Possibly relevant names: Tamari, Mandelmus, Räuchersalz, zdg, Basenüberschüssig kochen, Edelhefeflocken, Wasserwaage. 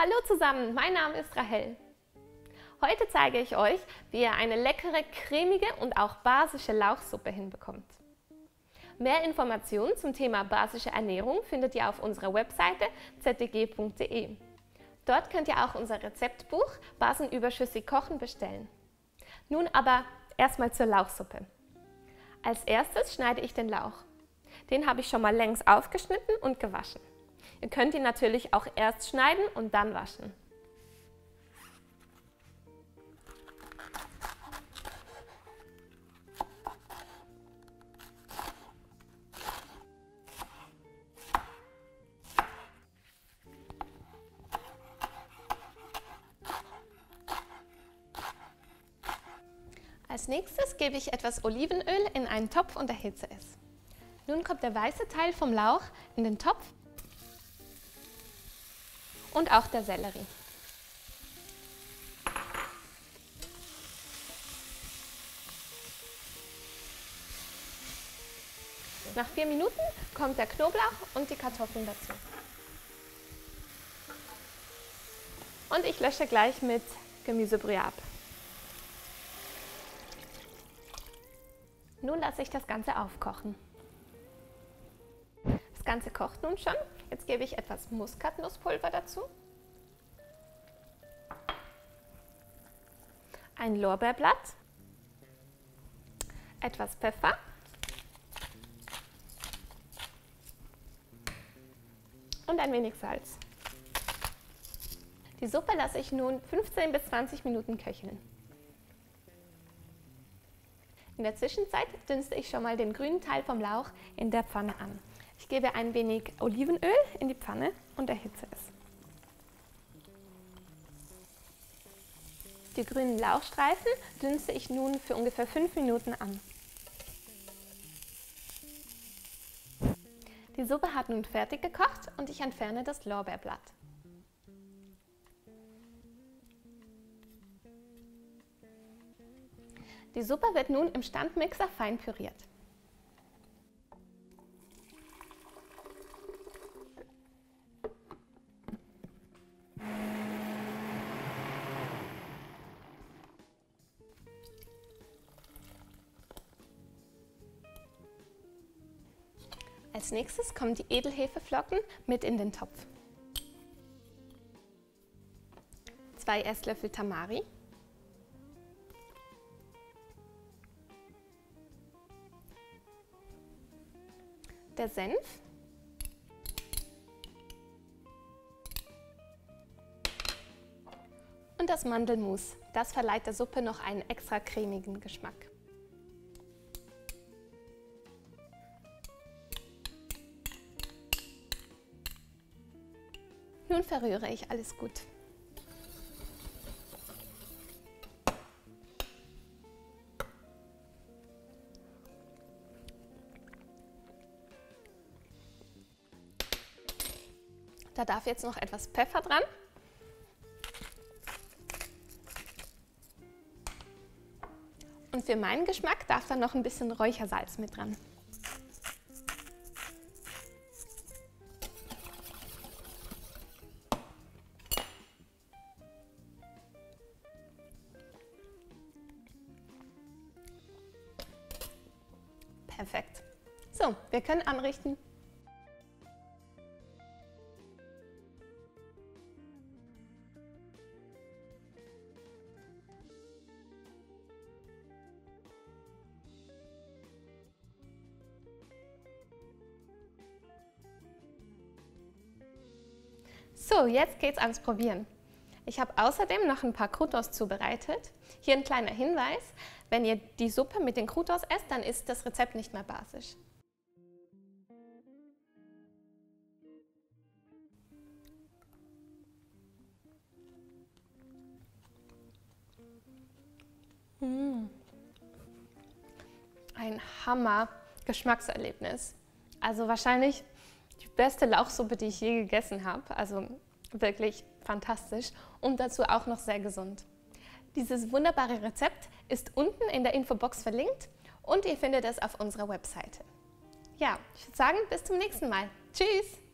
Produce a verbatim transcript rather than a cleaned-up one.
Hallo zusammen, mein Name ist Rahel. Heute zeige ich euch, wie ihr eine leckere, cremige und auch basische Lauchsuppe hinbekommt. Mehr Informationen zum Thema basische Ernährung findet ihr auf unserer Webseite z d g punkt d e. Dort könnt ihr auch unser Rezeptbuch Basenüberschüssig kochen bestellen. Nun aber erstmal zur Lauchsuppe. Als erstes schneide ich den Lauch. Den habe ich schon mal längs aufgeschnitten und gewaschen. Ihr könnt ihn natürlich auch erst schneiden und dann waschen. Als nächstes gebe ich etwas Olivenöl in einen Topf und erhitze es. Nun kommt der weiße Teil vom Lauch in den Topf und auch der Sellerie. Nach vier Minuten kommt der Knoblauch und die Kartoffeln dazu. Und ich lösche gleich mit Gemüsebrühe ab. Nun lasse ich das Ganze aufkochen. Das Ganze kocht nun schon. Jetzt gebe ich etwas Muskatnusspulver dazu, ein Lorbeerblatt, etwas Pfeffer und ein wenig Salz. Die Suppe lasse ich nun fünfzehn bis zwanzig Minuten köcheln. In der Zwischenzeit dünste ich schon mal den grünen Teil vom Lauch in der Pfanne an. Ich gebe ein wenig Olivenöl in die Pfanne und erhitze es. Die grünen Lauchstreifen dünste ich nun für ungefähr fünf Minuten an. Die Suppe hat nun fertig gekocht und ich entferne das Lorbeerblatt. Die Suppe wird nun im Standmixer fein püriert. Als nächstes kommen die Edelhefeflocken mit in den Topf. Zwei Esslöffel Tamari. Der Senf und das Mandelmus. Das verleiht der Suppe noch einen extra cremigen Geschmack. Nun verrühre ich alles gut. Da darf jetzt noch etwas Pfeffer dran. Und für meinen Geschmack darf dann noch ein bisschen Räuchersalz mit dran. Perfekt. So, wir können anrichten. So, jetzt geht's ans Probieren. Ich habe außerdem noch ein paar Croutons zubereitet. Hier ein kleiner Hinweis, wenn ihr die Suppe mit den Croutons esst, dann ist das Rezept nicht mehr basisch. Mmh. Ein Hammer-Geschmackserlebnis. Also wahrscheinlich die beste Lauchsuppe, die ich je gegessen habe, also wirklich fantastisch und dazu auch noch sehr gesund. Dieses wunderbare Rezept ist unten in der Infobox verlinkt und ihr findet es auf unserer Webseite. Ja, ich würde sagen, bis zum nächsten Mal. Tschüss!